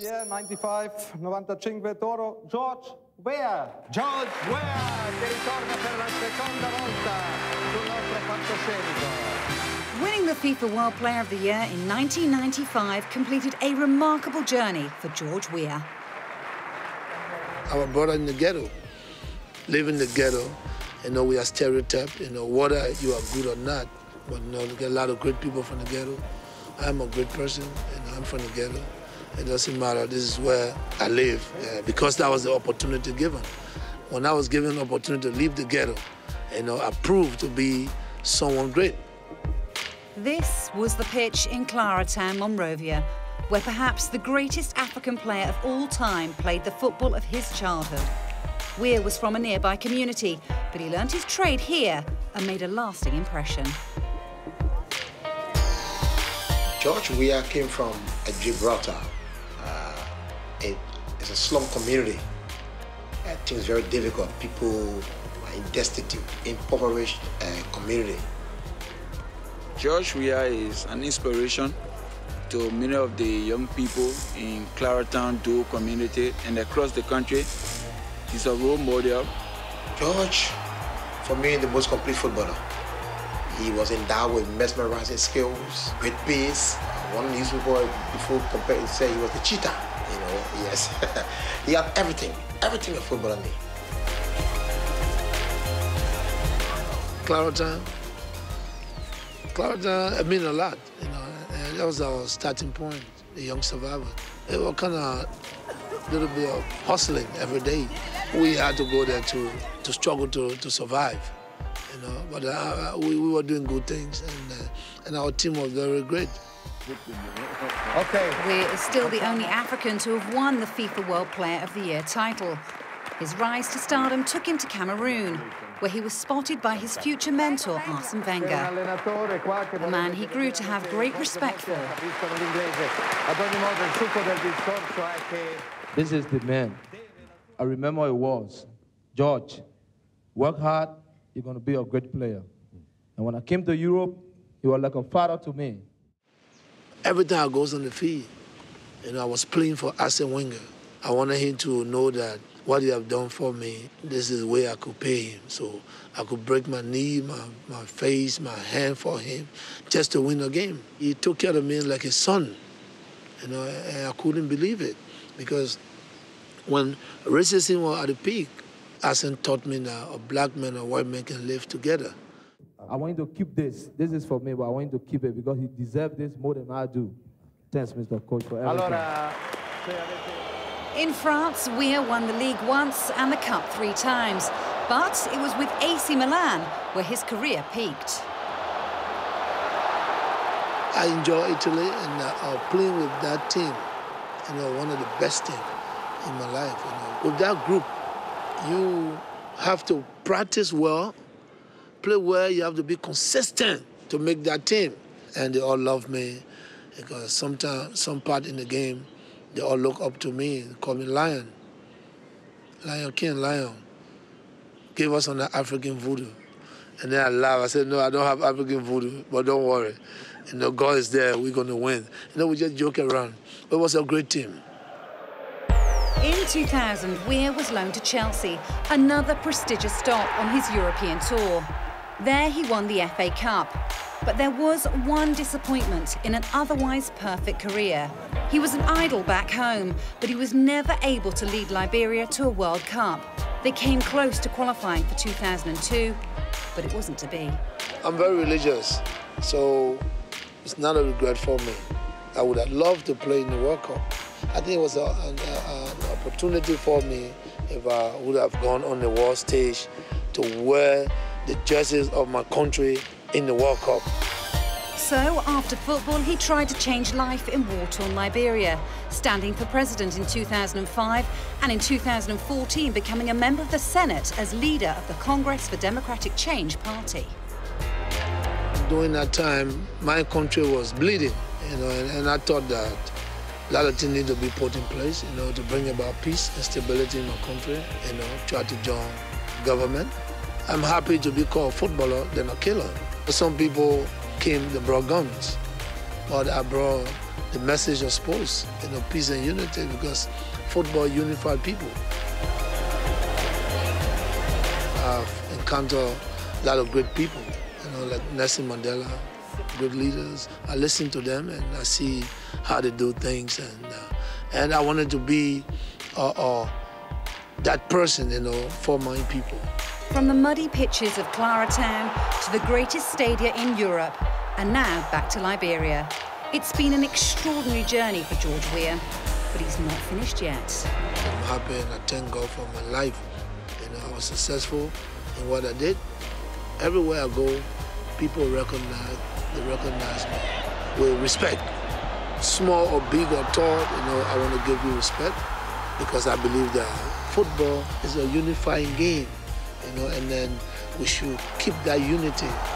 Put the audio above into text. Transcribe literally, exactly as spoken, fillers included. Year ninety-five, novantacinque Toro, George Weah. George Weah che ritorna per la seconda volta sul nostro palcoscenico. Winning the FIFA World Player of the Year in nineteen ninety-five completed a remarkable journey for George Weah. I was brought up in the ghetto, living in the ghetto. You know, we are stereotyped, you know, whether you are good or not. But you know, we get a lot of great people from the ghetto. I'm a great person, and I'm from the ghetto. It doesn't matter, this is where I live, yeah, because that was the opportunity given. When I was given the opportunity to leave the ghetto, you know, I proved to be someone great. This was the pitch in Clara Town, Monrovia, where perhaps the greatest African player of all time played the football of his childhood. Weah was from a nearby community, but he learned his trade here and made a lasting impression. George Weah came from Gibraltar. Uh, it, it's a slum community. Uh, things very difficult. People are in destitute, impoverished uh, community. George Weah is an inspiration to many of the young people in Clara Town Dual community and across the country. He's a role model. George, for me, the most complete footballer. He was endowed with mesmerizing skills, great pace. One newspaper before compared and said he was a cheater. You know, yes. He had everything, everything a footballer made. Clara Town. Clara Town, it meant a lot, you know, and that was our starting point, the young survivor. It was kind of a little bit of hustling every day. We had to go there to, to struggle to, to survive, you know, but uh, we, we were doing good things, and, uh, and our team was very great. Okay. Weah is still the only African to have won the FIFA World Player of the Year title. His rise to stardom took him to Cameroon, where he was spotted by his future mentor, Arsene Wenger, a man he grew to have great respect for. This is the man. I remember it was, George, work hard, you're going to be a great player. And when I came to Europe, you were like a father to me. Every time I goes on the field, you know, I was playing for Arsene Wenger. I wanted him to know that what he have done for me, this is where I could pay him. So I could break my knee, my, my face, my hand for him, just to win a game. He took care of me like his son, you know, and I couldn't believe it. Because when racism was at the peak, Arsene taught me that a black man and a white man can live together. I want you to keep this. This is for me, but I want you to keep it because he deserves this more than I do. Thanks, Mister Coach, for everything. In France, Weah won the league once and the cup three times, but it was with A C Milan where his career peaked. I enjoy Italy, and uh, playing with that team, you know, one of the best teams in my life. You know. With that group, you have to practice well, play well, you have to be consistent to make that team. And they all love me because sometimes, some part in the game, they all look up to me and call me Lion. Lion King, Lion. Give us on the African voodoo. And then I laugh, I said, no, I don't have African voodoo, but don't worry. You know, God is there, we're gonna win. You know, we just joke around. It was a great team. In two thousand, Weah was loaned to Chelsea, another prestigious stop on his European tour. There he won the F A Cup, but there was one disappointment in an otherwise perfect career. He was an idol back home, but he was never able to lead Liberia to a World Cup. They came close to qualifying for two thousand two, but it wasn't to be. I'm very religious, so it's not a regret for me. I would have loved to play in the World Cup. I think it was a, an, a, an opportunity for me if I would have gone on the world stage to wear the jerseys of my country in the World Cup. So, after football, he tried to change life in war-torn Liberia, standing for president in two thousand five and in two thousand fourteen becoming a member of the Senate as leader of the Congress for Democratic Change Party. During that time, my country was bleeding, you know, and, and I thought that a lot of things need to be put in place, you know, to bring about peace and stability in our country, you know, try to join government. I'm happy to be called a footballer than a killer. Some people came, they brought guns, but I brought the message of sports, you know, peace and unity, because football unifies people. I've encountered a lot of great people, you know, like Nelson Mandela, great leaders. I listen to them and I see how they do things, and uh, and I wanted to be uh, uh, that person, you know, for my people. From the muddy pitches of Clara Town to the greatest stadia in Europe, and now back to Liberia. It's been an extraordinary journey for George Weah, but he's not finished yet. I'm happy and I thank God for my life. You know, I was successful in what I did. Everywhere I go, people recognize, they recognize me with respect. Small or big or tall, you know, I want to give you respect, because I believe that football is a unifying game, you know, and then we should keep that unity.